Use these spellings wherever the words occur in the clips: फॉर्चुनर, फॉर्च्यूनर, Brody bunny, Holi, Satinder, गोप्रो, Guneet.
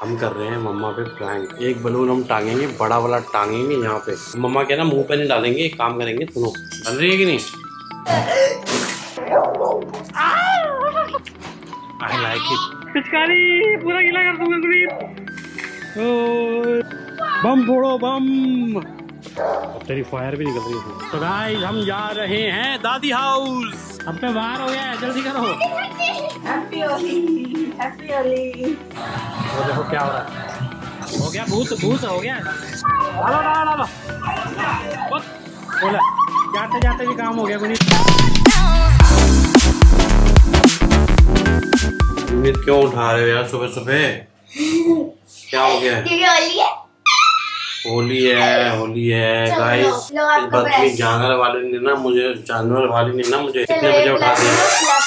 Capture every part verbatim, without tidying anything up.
हम कर रहे हैं मम्मा पे प्रैंक। एक बलून हम टांगेंगे, बड़ा वाला टांगेंगे यहाँ पे। मम्मा के ना मुंह पे नहीं डालेंगे, एक काम करेंगे, सुनो बन रही है कि नहीं। I like it. पिचकारी पूरा गीला कर दूंगा गुनीत। बम फोड़ो बम। अब तेरी फायर भी निकल रही है। तो गाइस हम जा रहे हैं दादी हाउस। अब पे बाहर हो गया है, जल्दी करो। हैप्पी होली। वो देखो क्या हो रहा है, हो गया भूत भूत हो गया। आलो आलो आलो बोला, जाते जाते भी काम हो गया गुनीत। गुनीत क्यों उठा रहे हो यार सुबह सुबह? क्या हो गया? होली है, होली है, होली है गाइस। बदतमीज जानवर वाले ने ना मुझे, जानवर वाली ने ना मुझे इतने बजे उठा दिया।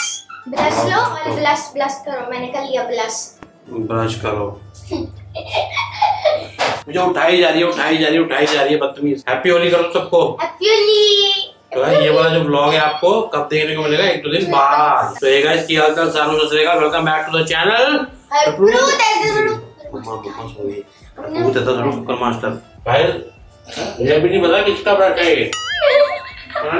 ब्रश लो और ब्लश ब्लश करो, मैंने कर लिया ब्लश। ब्रश करो। मुझे उठाई जा रही है, उठाई जा रही है, उठाई जा रही है बदतमीज। हैप्पी होली करो सबको। हैप्पी होली। तो ये वाला जो ब्लॉग है आपको कब देखने को मिलेगा? एक दो दिन बाद। तो ये गाइस की हालचाल सालों से रहेगा। Welcome back to the channel. Master भाई मुझे भी नहीं पता किसका ब्रश है ये,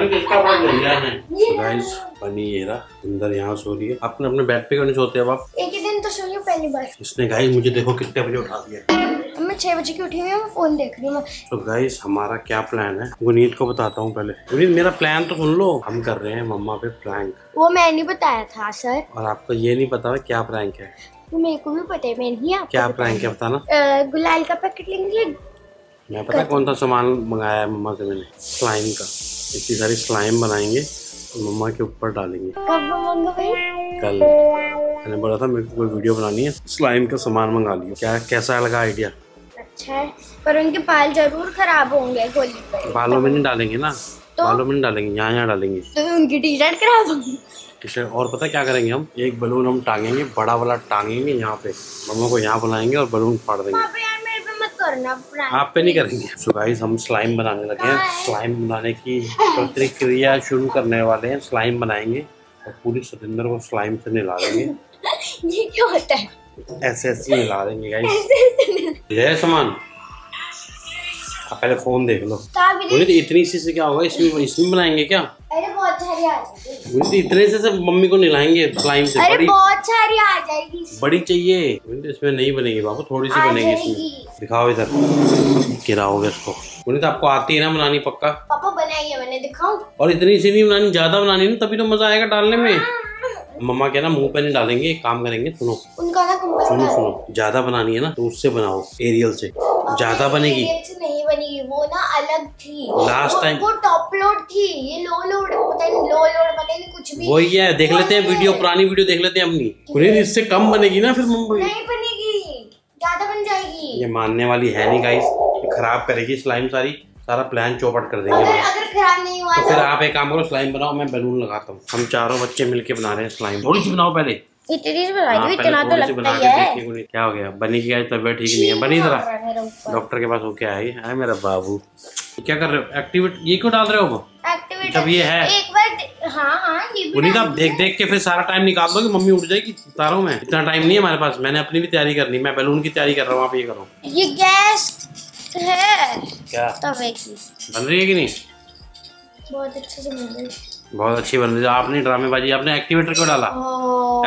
किसका ब्रश है। पनी येरा अंदर यहाँ सो रही है। अपने अपने बेड पे क्यों नहीं सोते अब आप? एक ही दिन तो सो रही पहली बार। इसने गाइस मुझे देखो कितने बजे उठा दिया। मैं छह बजे की उठी हुई, मैं फोन देख रही हूँ। तो गाइस हमारा क्या प्लान है गुनीत को बताता हूँ। पहले गुनीत मेरा प्लान तो सुन लो। हम कर रहे हैं मम्मा पे प्रैंक। वो मैं नहीं बताया था सर। और आपको ये नहीं पता है क्या प्रैंक है? मेरे को भी पता है, मैं नहीं। क्या प्रैंक है बताना। गुलाल का पैकेट लेंगे। मैं पता कौन सा सामान मंगाया है मम्मा से मैंने? स्लाइम का। इतनी सारी स्लाइम बनाएंगे, मम्मा के ऊपर डालेंगे। कब मंगाए? कल। मैंने बोला था मेरे को कोई वीडियो बनानी है, स्लाइम का सामान मंगा लिया। क्या कैसा लगा आइडिया? अच्छा है, पर उनके बाल जरूर खराब होंगे गोली पर। बालों में नहीं डालेंगे ना, तो? बालों में नहीं डालेंगे, यहाँ यहाँ डालेंगे। तो उनकी टी शर्ट खराब होगी। T shirt. और पता क्या करेंगे हम, एक बलून हम टांगेंगे, बड़ा वाला टांगेंगे यहाँ पे। मम्मा को यहाँ बुलाएंगे और बलून फाड़ देंगे। आप पे नहीं करेंगे। So guys, हम स्लाइम बनाने लगे हैं। स्लाइम बनाने की प्रतिक्रिया शुरू करने वाले हैं। स्लाइम बनाएंगे और पूरी सतिंदर को स्लाइम से नहला देंगे। ये क्या होता है? ऐसे ऐसे नहला देंगे गाइस। ये सामान आप पहले फोन देख लो। गुनीत इतनी सी से क्या होगा? इसमें इसमें बनाएंगे क्या? अरे बहुत सारी आ जाएगी। गुनीत इतने से सब मम्मी को नहलाएंगे स्लाइम से। अरे बहुत सारी आ जाएगी। बड़ी चाहिए। गुनीत इसमें नहीं बनेगी बाबू, थोड़ी सी बनेगी इसमें। दिखाओ इधर, गिराओगे इसको। गुनीत आपको आती है ना बनानी? पक्का पापा बनाई है मैंने, दिखाऊं? और इतनी सी नहीं बनानी, ज्यादा बनानी ना, तभी तो मजा आएगा डालने में। मम्मा कहना मुंह पे नहीं डालेंगे, एक काम करेंगे सुनो, उनका ना सुनो सुनो ज्यादा बनानी है ना तो उससे बनाओ, एरियल से। ज्यादा बनेगी नहीं बनेगी, वो ना अलग थी लास्ट टाइम, वो टॉप लोड थी, ये लो लोड, पता नहीं लो लोड, पता नहीं कुछ भी। वही है, देख लेते हैं वीडियो, पुरानी वीडियो देख लेते हैं अपनी। गुनीत इससे कम बनेगी ना फिर मुंबई? नहीं बनेगी, ज्यादा बन जाएगी। ये मानने वाली है नहीं गाइस, खराब करेगी स्लाइम सारी, सारा प्लान चौपट कर देंगे। अगर खराब नहीं हुआ तो फिर आप एक काम करो, स्लाइम बनाओ, मैं बैलून लगाता हूँ। हम चारों बच्चे मिलके बना रहे हैं स्लाइम। थोड़ी सी बनाओ पहले, इतना तो लगता ही है। क्या हो गया? बनी की तबीयत ठीक नहीं है, बनी जरा डॉक्टर के पास होके आई है। मेरा बाबू क्या कर रहे हो? एक्टिवेट ये क्यों डाल रहे हो? जब ये है एक बार, हाँ हाँ ये आप देख देख के फिर सारा टाइम निकाल दो कि मम्मी उठ जाएगी तारों में। इतना टाइम नहीं है हमारे पास, मैंने अपनी भी तैयारी करनी, मैं बैलून की तैयारी कर रहा हूँ, आप ये करो। ये गैस है क्या? तवे की बन रही है कि नहीं? बहुत अच्छे से बन रही है, बहुत अच्छी बन रही है। आपने ड्रामेबाजी, आपने एक्टिवेटर क्यों डाला?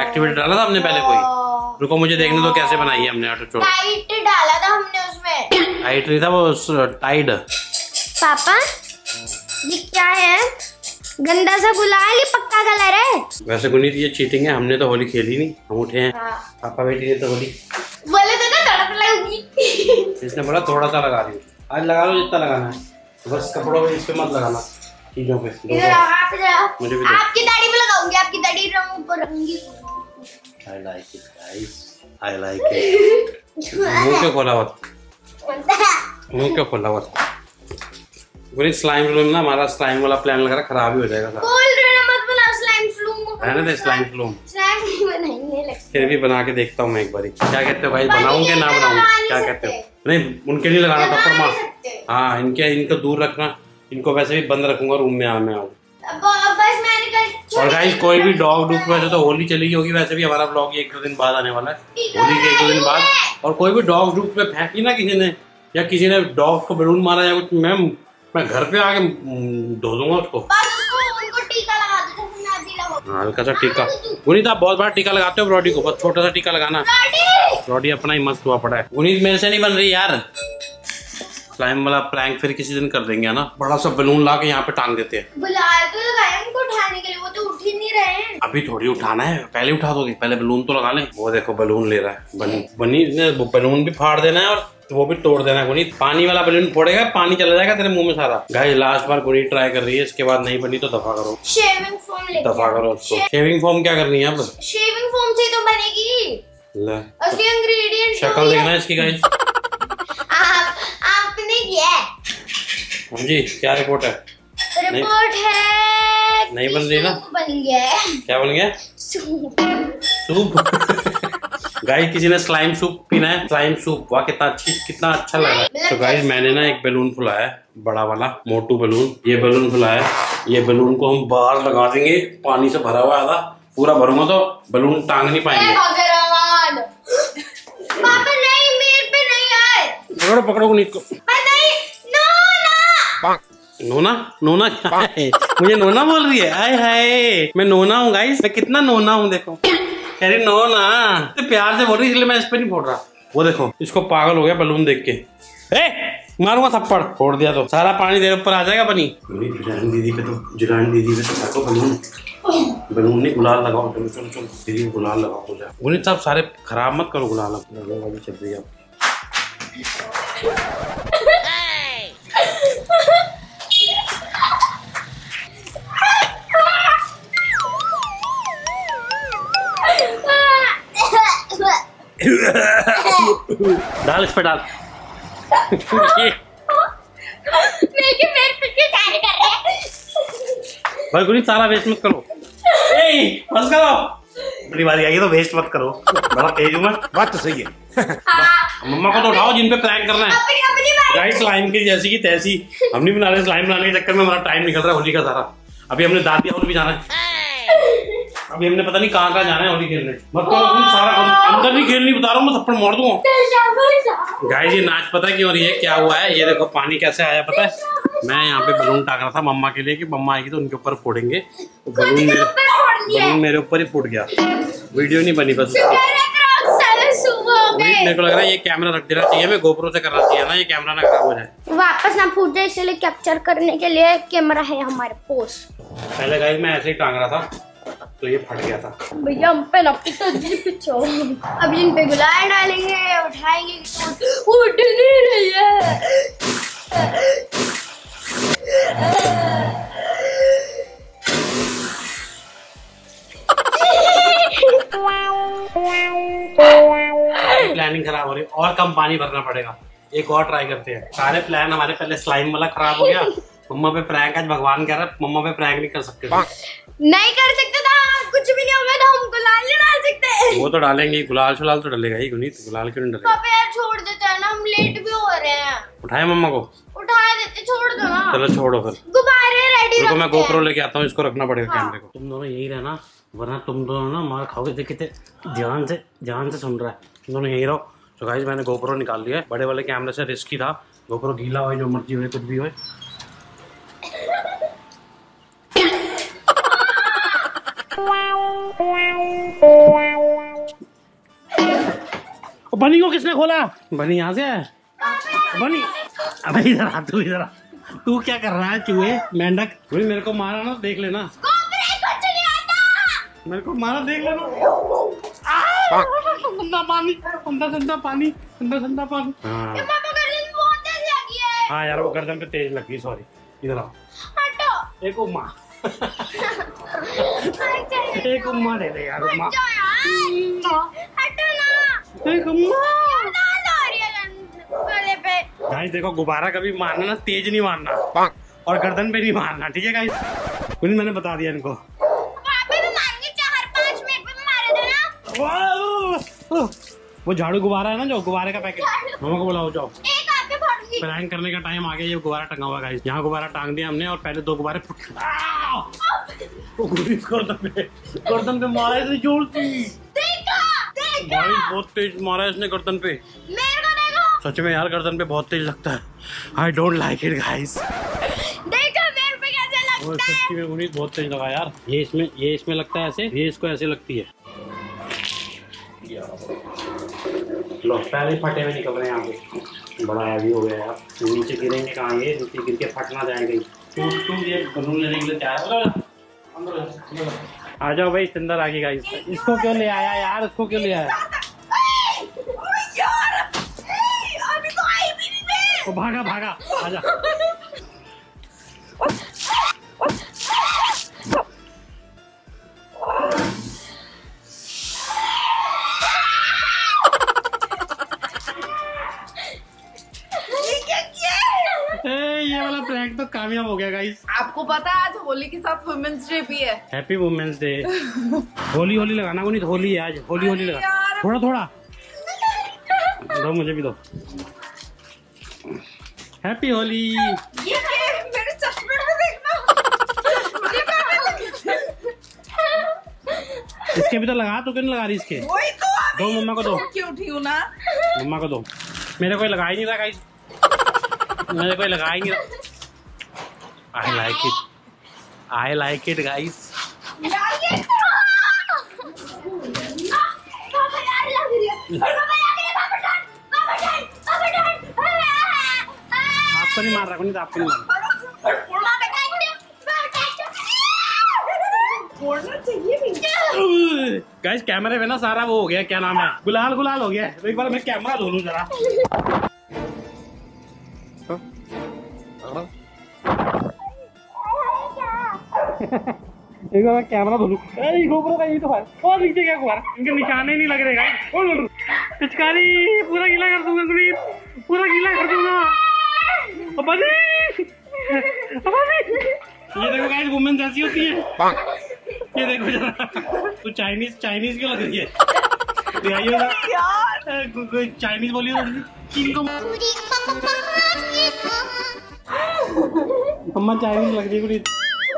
एक्टिवेटर डाला था हमने पहले कोई? रुको मुझे देखने दो कैसे बनाई है हमने। ऑटो टाइट डाला था हमने उसमें। टाइट नहीं था वो, टाइड। पापा ये क्या है? गंदा सा गुलाल, ये पक्का कलर है। वैसे गुनीत ये चीटिंग है, हमने तो होली खेली नहीं, हम उठे हैं। पापा बेटी ने तो होली बोले थे ना तड़प लगेगी, इसने बोला थोड़ा सा लगा दी। आज लगा लो जितना लगाना है, बस कपड़ों में इस पे मत लगाना, चीजों पे। मुझे भी आपकी दाढ़ी में लगाऊंगी, आपकी दाढ़ी रंग को रंगी। I like it guys, I like it। मुंह क्यों खोला हुआ? मुंह क्यों खोला हुआ? गुनीत स्लाइम फ्लूम ना, हमारा स्लाइम वाला प्लान लग रहा, खराब ही हो जाएगा सारा। बोल रहे ना मत बनाओ स्लाइम फ्लूम। है ना दे स्लाइम फ्लूम। स्लाइम नहीं बनाएंगे लगता। फिर भी बना के देखता हूँ मैं एक बार। क्या कहते हो भाई, बनाऊं क्या ना बनाऊं? क्या कहते हो? नहीं उनके लिए लगाना था पर माँ, हाँ इनके, इनको दूर रखना, इनको वैसे भी बंद रखूंगा रूम में। आ मैं आऊँ बस, मैंने और गाइस कोई भी डॉग डूक वैसे तो होली चली गई होगी, वैसे भी हमारा ब्लॉग एक दो दिन बाद आने वाला है, होली के एक दो दिन बाद। और कोई भी डॉग डूक पे फेंकी ना किसी ने, या किसी ने डॉग को बैलून मारा या कुछ, मैम मैं घर पे आके धो दूंगा उसको। हाँ हल्का सा टीका। गुनीत आप बहुत बड़ा टीका लगाते हो ब्रॉडी को, बहुत छोटा सा टीका लगाना। ब्रॉडी अपना ही मस्त हुआ पड़ा है। गुनीत मेरे से नहीं बन रही यार, स्लाइम वाला प्रैंक फिर किसी दिन कर देंगे ना, बड़ा सा बलून ला के यहाँ पे टांग देते हैं। अभी थोड़ी उठाना है, पहले उठा दोगे, पहले बलून तो लगा ले। वो देखो बलून ले रहा है, बनी बनी ने बलून भी फाड़ देना है और वो भी तोड़ देना है। गुनीत पानी वाला बलून फोड़ेगा, पानी चला जाएगा तेरे मुंह में सारा। गाइस लास्ट बार गुनीत ट्राई कर रही है, इसके बाद नहीं बनी तो दफा करो, शेविंग फोम दफा करो उसको। शेविंग फोम क्या करनी है अब? शेविंग फोम से तो बनेगी। उसके इंग्रेडिएंट शक्ल देखना इसकी गाइस। आप आपने किया? हां जी, क्या रिपोर्ट है? रिपोर्ट है नहीं बन रही ना, बन गया। क्या बन गया? सूप। सूप। गाइस किसी ने स्लाइम सूप पीना है, स्लाइम सूप। वाह कितना अच्छी, कितना अच्छा लग रहा है। तो गाइस मैंने ना एक बैलून फुलाया है, बड़ा वाला मोटू बैलून, ये बैलून फुलाया है। ये बैलून को हम बाहर लगा देंगे, पानी से भरा हुआ आधा, पूरा भरूंगा तो बैलून टांग नहीं पाएंगे। पापा नहीं, मेरे पे नहीं आए। पकड़ो पकड़ो गुनीत को। नोना नोना क्या है? मुझे नोना बोल रही है, हाय हाय मैं नोना हूँ गाइस, मैं कितना नोना हूँ देखो। कह रही नोना, तो प्यार से बोल रही, इसलिए मैं इस पे नहीं फोड़ रहा। वो देखो इसको पागल हो गया बलून देख के, ए मारूंगा थप्पड़, फोड़ दिया तो सारा पानी तेरे ऊपर आ जाएगा। बनी जुरान दीदी पे तो, जुरान दीदी पे तो फेंको बलून, बलून नहीं गुलाल लगाओ, चलो चलो चलो दीदी को गुलाल लगाओ। हो जाए गुनीत साहब सारे खराब मत करो, गुलाल लगाओ चल रही है। डाल इस पे डाल। भाई गुनीत सारा वेस्ट मत करो, बस करो, अपनी बारी आई है तो वेस्ट मत करो। बड़ा तेज हूँ मैं, बात तो सही है। मम्मा को तो उठाओ जिन पे प्रैंक करना है। राइट लाइम की जैसी की तैसी हम नहीं बना रहे, लाइम बनाने के चक्कर में हमारा टाइम निकल रहा है होली का सारा। अभी हमने दादिया होली भी जाना है, अभी हमने पता नहीं कहाँ कहाँ जाना है होली खेलने। मत करो सारा अंदर नहीं खेलनी, बता रहा हूँ मैं थप्पड़ मार दूंगा। गाइस ये नाच पता है क्यों हो रही है, क्या हुआ है? ये देखो पानी कैसे आया पता है, मैं यहाँ पे बलून टांग रहा था मम्मा के लिए कि मम्मा आएगी तो उनके ऊपर फोड़ेंगे, बलून मेरे बलून मेरे ऊपर ही फूट गया। वीडियो नहीं बनी बस, मेरे को लग रहा है ये कैमरा रख देना चाहिए, मैं गोप्रो से करना चाहिए ना, ये कैमरा ना खराब हो जाए, वापस ना फूट जाए, इसलिए कैप्चर करने के लिए कैमरा है हमारे पास। पहले गाइस मैं ऐसे ही टांग रहा था तो ये फट गया था। भैया हम पे ना पिचो, अब इन पे गुलाल डालेंगे, उठाएंगे, उठ नहीं रही है। प्लानिंग खराब हो रही है, और कम पानी भरना पड़ेगा, एक और ट्राई करते हैं। सारे प्लान हमारे पहले स्लाइम वाला खराब हो गया, मम्मा पे प्रैंक, आज भगवान कह रहा है मम्मा पे प्रैंक नहीं कर सकते, नहीं कर सकते था, कुछ भी नहीं होगा तो हम गुलाल नहीं डाल सकते। वो तो डालेंगे, गुलाल शुलाल तो डालेगा ही गुनीत, गुलाल क्यों नहीं डालेगा? पापा यार छोड़ देते हैं ना, हम लेट भी हो रहे हैं। उठाए मम्मा को? उठा देते, छोड़ दो ना। चलो छोड़ो फिर, गुब्बारे रेडी रखो, मैं गोप्रो लेके आता हूँ, इसको रखना पड़ेगा कैमरे को। तुम दोनों यही रहना, वरना तुम दोनों ना मार खाओगे। देखते ध्यान से, ध्यान से सुन रहा है, तुम दोनों यही रहो। तो गाइस मैंने गोप्रो निकाल लिया है, बड़े वाले कैमरे से रिस्की था, गोप्रो गीला हो जो मर्जी हो कुछ भी हो। बनी को किसने खोला? बनी यहाँ से है, बनी अबे इधर आ, तू इधर आ, तू क्या कर रहा है चूहे मेंढक? मेरे को मारा ना देख लेना, मेरे को मारा देख लेना, ठंडा पानी, ठंडा ठंडा पानी, ठंडा ठंडा पानी। हाँ यार वो गर्दन पे तेज लगी, सॉरी इधर आओ। एक उम्मा एक उम्मा दे दे यार, उम्मा गाइस देखो गुब्बारा कभी मारना ना तेज नहीं मारना, और गर्दन पे नहीं मारना, ठीक है गाइस? कुछ मैंने बता दिया इनको। वो झाड़ू गुब्बारा है ना, जो गुब्बारे का पैकेट, मम्मा को बुलाओ जाओ, प्रैंक करने का टाइम आ गया। ये गुब्बारा टंगा हुआ गाइस, यहाँ गुब्बारा टांग दिया हमने, और पहले दो गुब्बारे गर्दन पे मारा इसने जोर से। देखा, देखा। भाई बहुत तेज मारा इसने गर्दन पे। मेरे को देखो। सच में यार गर्दन पे बहुत तेज लगता है। I don't like it guys. देखो मेरे पे कैसे लगता है। सच्ची में गुनीत बहुत तेज लगा यार। ये इसमें ये इसमें लगता है ऐसे, ये इसको ऐसे लगती है। लो पहले फटे हुए निकल रहे हैं यहाँ पे। बड़ा हैवी हो गया यार, नीचे गिरेंगे कहाँ, ये नीचे गिर के फट ना जाएंगे। बलून लेने के लिए तैयार आ जाओ भाई। सतिंदर आगे गाइस, इसको क्यों ले आया यार, इसको क्यों ले आया? तो भागा भागा आजा। तो कामयाब हो गया गाइस। आपको पता है आज होली के साथ वुमेन्स डे भी है। Happy women's day. Holi Holi लगाना गुनीत, होली है आज, होली होली लगा। थोड़ा थोड़ा दो, मुझे भी दो। हैप्पी होली। ये मेरे चश्मे में देखना। इसके भी तो लगा, तो क्यों नहीं लगा रही इसके? वही तो, दो मम्मा को दो। क्यूट हूं ना, मम्मा को दो। मेरे कोई लगा ही नहीं था गाइस, मेरे कोई लगा ही नहीं था। I like it. I like it, guys. आपको नहीं मार रहा गुनीत, आपको नहीं मार। गाइस कैमरे में ना सारा वो हो गया, क्या नाम है, गुलाल गुलाल हो गया। तो एक बार मैं कैमरा धो लूं जरा। एक बार कैमरा धो लूं। अरे गोप्रो का ये तो भाई और नीचे क्या हुआ, इनके निशाने ही नहीं लग रहे गाइस। पिचकारी पूरा गीला कर दूंगा गुनीत, पूरा गीला कर दूंगा। अबे अबे ये देखो गाइस, वुमेन जैसी होती है। ये देखो जरा, तू चाइनीज चाइनीज क्यों लग रही है? दिखाइए ना यार, चाइनीज बोली थोड़ी चीन को। मम्मा चाइनीज लग रही है गुनीत।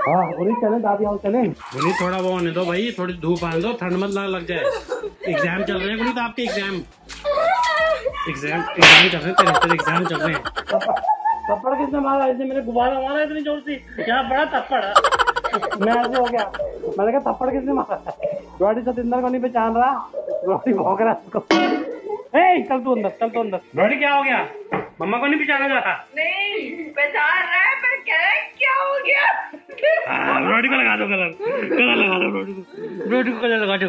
हाँ गुनीत चले दादी आओ चले। गुनीत थोड़ा वो होने दो भाई, थोड़ी धूप आने दो, ठंड मत ना लग जाए। एग्जाम चल रहे हैं गुनीत आपके, एग्जाम एग्जाम एग्जाम चल रहे हैं तेरे तेरे एग्जाम चल रहे हैं। थप्पड़ किसने मारा? इसने मेरे गुब्बारा मारा इतनी जोर से, क्या बड़ा थप्पड़। मैं ऐसे हो गया, मैंने कहा थप्पड़ किसने मारा? रोटी सतिंदर को नहीं पहचान रहा, रोटी भौंक रहा उसको। ए चल तू अंदर, चल तू अंदर। रोटी क्या हो गया, मम्मा को नहीं पहचाना जा रहा? नहीं पहचान रहा है पर क्या क्या हो गया। आ, रोटी को लगा दो कलर, कलर लगा दो रोटी को, रोटी को कलर लगा दो,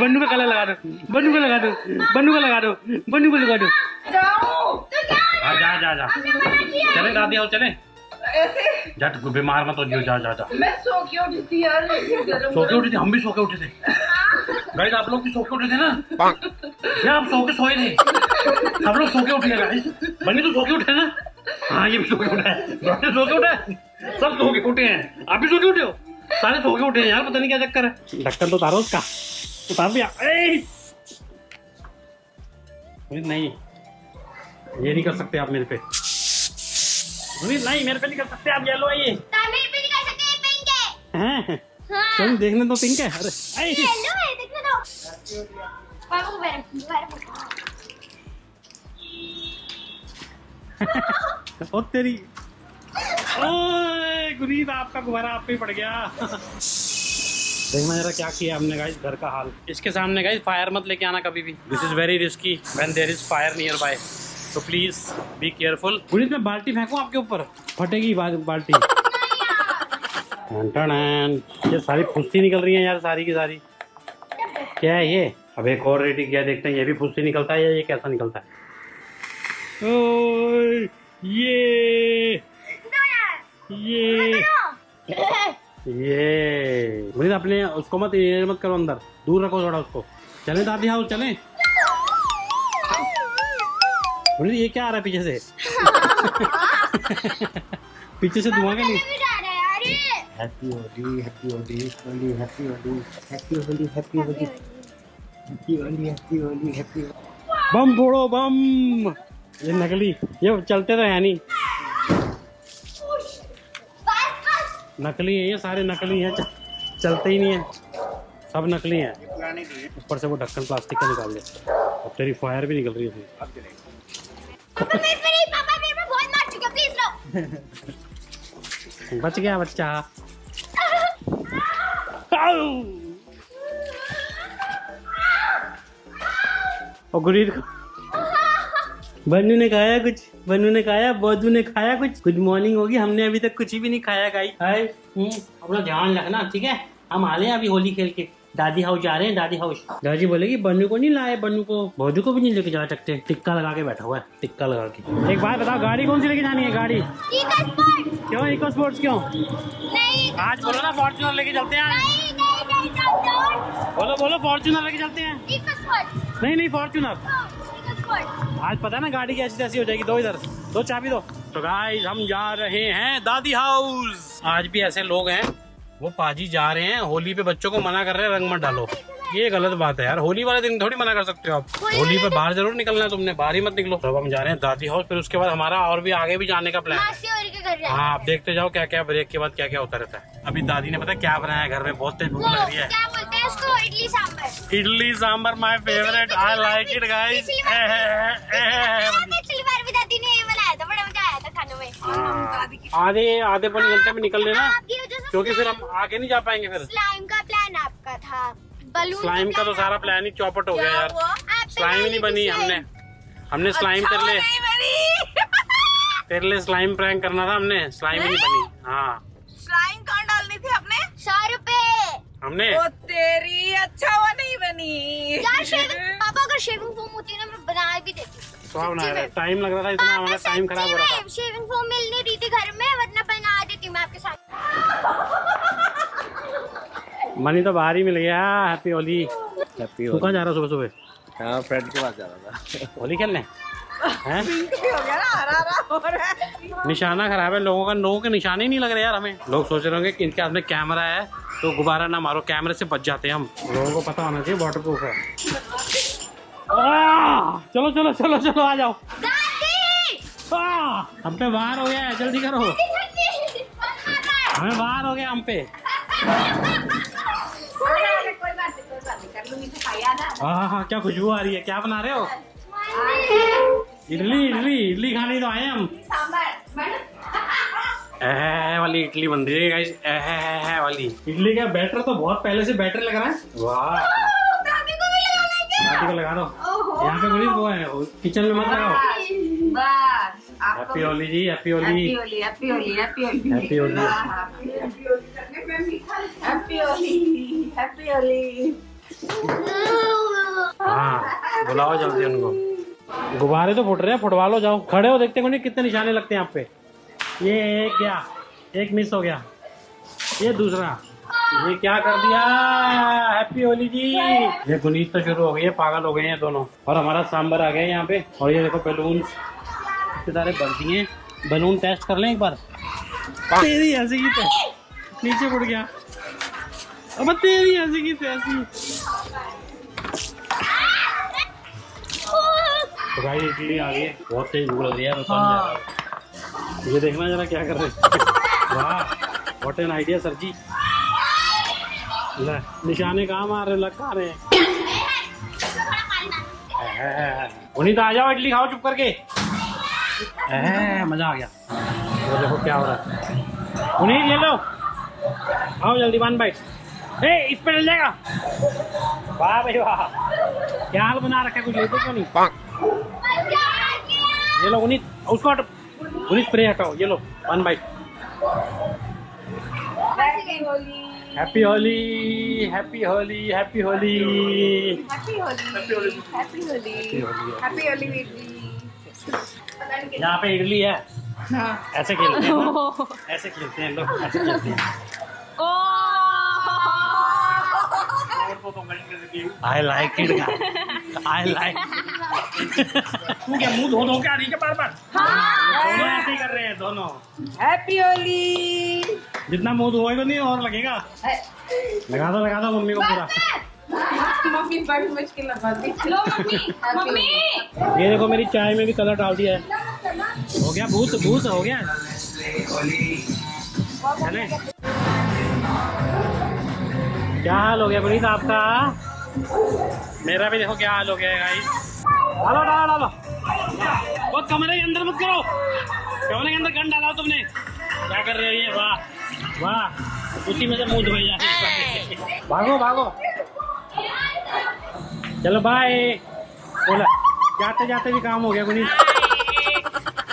बन्नू का कलर लगा दो, बन्नू को लगा दो, बन्नू को लगा दो, बन्नू को लगा दो। जाओ जा जा जा, जा। चले दादी आओ चले। ऐसे झट बीमार मत हो जियो, जा जा जा। मैं सो के उठी थी यार, सो के उठी थी, हम भी सो के उठे थे गाइस। आप लोग भी सो के उठे थे ना? क्या आप सो के सोए थे? हम लोग सो के उठे गाइस। बन्नी तो सो के उठे ना? हाँ ये भी सो के उठा है, डॉक्टर सो के उठा है, सब सो के उठे हैं। आप भी सो के उठे हो? सारे सो के उठे हैं यार, पता नहीं क्या चक्कर है। ढक्कन तो उतारो उसका, उतार दिया। नहीं ये नहीं कर सकते आप मेरे पे, नहीं मेरे पे नहीं कर सकते आप। येलो है ये, मेरे पे नहीं कर सकते, पिंक है। हाँ तुम देखने दो, पिंक है। अरे येलो है, देखने दो। पापा को बैठ बैठ और तेरी ओए गुनीत, आपका गुब्बारा आप पे पड़ गया। देखना जरा क्या किया हमने गाइस, घर का हाल। इसके सामने गाइस फायर मत लेके आना कभी भी, this is very risky when there is fire near by, so please be careful. Guneet मैं बाल्टी फेंकूं आपके ऊपर, फटेगी बाल्टी। ये सारी फुस्सी निकल रही है यार, सारी की सारी। क्या है ये? अब एक और रेडी किया, देखते हैं ये भी फुस्सी निकलता है या ये कैसा निकलता है। ओह ये ये ये गुनीत अपने उसको मत ये मत करो, अंदर दूर रखो थोड़ा उसको। चले दादी हाउस चले। गुनीत ये क्या आ रहा है पीछे से? पीछे से धुआं क्या? Happy Holi, happy Holi, Holi happy Holi, happy Holi, happy Holi, happy Holi, happy Holi, happy. बम फोड़ो बम। ये नकली, ये चलते तो है नहीं, नकली है ये, सारे नकली हैं। चलते ही नहीं है, सब नकली हैं। ऊपर से वो ढक्कन प्लास्टिक का निकाल दिया। अब तेरी फायर भी निकल रही है उसमें। बच गया बच्चा। और गुनीत को बनू ने खाया कुछ, बनू ने खाया, बोधू ने खाया कुछ। गुड मॉर्निंग होगी, हमने अभी तक कुछ भी नहीं खाया। गाई हाय, अपना ध्यान रखना ठीक है। हम आ रहे हैं अभी होली खेल के, दादी हाउस जा रहे हैं। दादी हाउस दादी बोलेगी बनू को नहीं लाए, बनू को बोधू को भी नहीं लेके जा सकते। टिक्का लगा के बैठा हुआ है, टिक्का लगा के। एक बात बताओ, गाड़ी कौन सी लेके जानी है? गाड़ी क्यों? इको स्पोर्ट्स क्यों? आज बोलो ना फॉर्चुनर लेके चलते हैं। बोलो बोलो फॉर्चुनर लेके चलते हैं। नहीं नहीं फॉर्चुनर। आज पता है ना गाड़ी की ऐसी तैसी हो जाएगी। दो इधर, दो चाबी दो। तो गाइस हम जा रहे हैं दादी हाउस। आज भी ऐसे लोग हैं, वो पाजी जा रहे हैं होली पे, बच्चों को मना कर रहे हैं रंग मत डालो। ये गलत बात है यार, होली वाले दिन थोड़ी मना कर सकते हो आप। होली पे बाहर जरूर निकलना है तुमने, बाहर ही मत निकलो। तो हम जा रहे हैं दादी हाउस, फिर उसके बाद हमारा और भी आगे भी जाने का प्लान है। हाँ आप देखते जाओ क्या क्या ब्रेक के बाद क्या क्या होता रहता है। अभी दादी ने पता है क्या बनाया घर में, बहुत तेज भूख लग रही है। Idli sambar. Idli sambar my favourite, I like it guys. दादी ने ये बनाया था, बड़ा मजा आया था खाने में। आधे आधे पौने घंटे में निकल लेना, क्योंकि फिर हम आगे नहीं जा पाएंगे। फिर स्लाइम का प्लान आपका था, स्लाइम का तो सारा प्लान ही चौपट हो गया यार। स्लाइम ही नहीं बनी हमने, हमने स्लाइम कर ले तेरे लिए स्लाइम प्रैंक करना था हमने, स्लाइम ही नहीं बनी। हाँ स्लाइम कहाँ डालनी थी आपने? सौ रूपए हमने। वो तेरी अच्छा हुआ नहीं बनी। पापा अगर शेविंग फोम होती ना, मैं बना भी देती। तो बना रहे, टाइम लग रहा था इतना, हमारा टाइम खराब हो रहा था। शेविंग फोम मिल नहीं रही थी घर में, वरना बना देती मैं आपके साथ। मनी तो बाहर ही मिल गया। हैप्पी होली। हैप्पी होली। तू कहाँ जा रहा सुबह सुबह? हाँ फ्रेंड के पास जा रहा था होली खेलने। निशाना खराब है लोगों का, लोगों के निशाने ही नहीं लग रहे यार हमें। लोग सोच रहे होंगे कि इनके हाथ में कैमरा है तो गुब्बारा ना मारो, कैमरे से बच जाते हैं हम। लोगों को पता होना चाहिए वाटर प्रूफ है। चलो चलो चलो चलो आ जाओ। हम पे वार हो गया है, जल्दी करो। हमें वार हो गया हम पे। हाँ हाँ क्या खुशबू आ रही है, क्या बना रहे हो? इडली। इडली इडली खाने तो आए हम। ऐ वाली इडली बन रही है गाइस, ऐ वाली इडली का बैटर तो बहुत पहले से बैटर लग रहा है। वाह दादी को भी लगाना है, दादी को लगा दो यहाँ पे। गुनीत वो है किचन में, मत लगाओ। बस happy Holi ji, happy Holi, happy Holi, happy Holi, happy Holi, happy Holi, happy Holi. हाँ बुलाओ जल्दी उनको। गुब्बारे तो फुट रहे हैं, फुटवा लो जाओ। खड़े हो देखते गुनीत कितने निशाने लगते हैं आप पे। ये एक गया, एक मिस हो गया, ये दूसरा, ये क्या कर दिया। हैप्पी होली जी। ये गुनीत तो शुरू हो गई है, पागल हो गए हैं दोनों। और हमारा सांबर आ गया है यहाँ पे। और ये देखो बैलून इतने सारे भर दिए। बैलून टेस्ट कर लें एक बार। तेरी हंसी की तैसी, नीचे फुट गया। अब तेरी हंसी की तैसी। तो भाई इडली आ गई, बहुत तेज भूख लग रही है। हाँ। ये देखना जरा क्या कर रहे हैं। वाह what an idea sir ji. निशाने कहाँ मार रहे, लग कहाँ रहे? गुनीत आ जाओ, इडली खाओ चुप करके। मजा आ गया। तो देखो क्या हो रहा है। गुनीत ले लो, आओ जल्दी। वन बाइट इस पे डल जाएगा। वाह भाई वाह, क्या हाल बना रखा है, कुछ लेते तो नहीं। ये लो गुनीत, उसको गुनीत स्प्रे हटाओ। ये लो one bite. Happy Holi, happy Holi, happy Holi, happy Holi, happy Holi, happy Holi. यहाँ पे इडली है। हाँ। ऐसे खेलते हैं, ऐसे खेलते हैं लोग, ऐसे खेलते हैं। I like it, I like. तू क्या मुंह धो धो के आ रही है बार बार? दोनों ऐसे ही कर रहे हैं दोनों। हैप्पी होली। जितना मुंह धोएगा नहीं और लगेगा। लगा दो लगा दो मम्मी को पूरा। मम्मी बड़ी मुश्किल लगाती। लो मम्मी, मम्मी। ये देखो मेरी चाय में भी कलर डाल दिया है। हो गया भूत, भूत हो गया। चले क्या हाल हो गया गुनीत आपका? मेरा भी देखो क्या हाल हो गया है गाइस। डालो डालो डालो, वो कमरे के अंदर मत करो, कमरे के अंदर गन डाला तुमने। क्या कर रहे हो ये? वाह वाह, उसी में से मुंह धोया। भागो भागो, चलो बाय। बोला जाते जाते भी काम हो गया Guneet.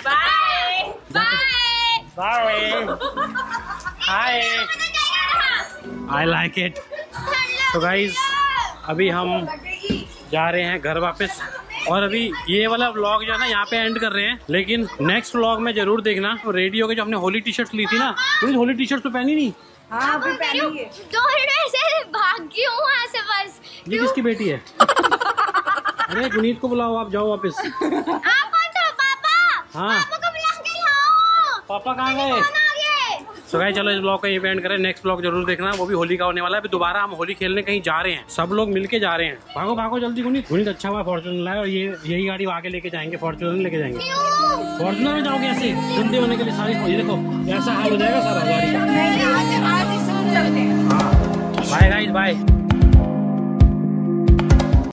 Bye bye bye, I like it. तो गाइज अभी हम जा रहे हैं घर वापस, और अभी ये वाला व्लॉग जो है ना यहाँ पे एंड कर रहे हैं, लेकिन नेक्स्ट व्लॉग में जरूर देखना। तो रेडियो के जो हमने होली टी शर्ट ली थी ना, तो होली टी शर्ट तो पहनी नहीं। हाँ अभी पहनी है। दौड़ने से भाग गई हूँ वहाँ से बस। ये किसकी बेटी है? अरे गुनीत को बुलाओ, आप जाओ वापस। हाँ पापा कहाँ गए? So guys, चलो इस ब्लॉग का ये एंड करें। नेक्स्ट ब्लॉग जरूर देखना, वो भी होली का होने वाला है। अभी दोबारा हम होली खेलने कहीं जा रहे हैं, सब लोग मिलके जा रहे हैं। भागो भागो जल्दी गुनीत। गुनीत अच्छा हुआ फॉर्च्यूनर लाए, और ये यही गाड़ी आगे लेके जाएंगे, फॉर्च्यूनर लेके जाएंगे। फॉर्च्यूनर में जाओगे ऐसे ठंडे होने के लिए? सारी ये देखो ऐसा हाल हो जाएगा सारा गाड़ी। Bye guys bye.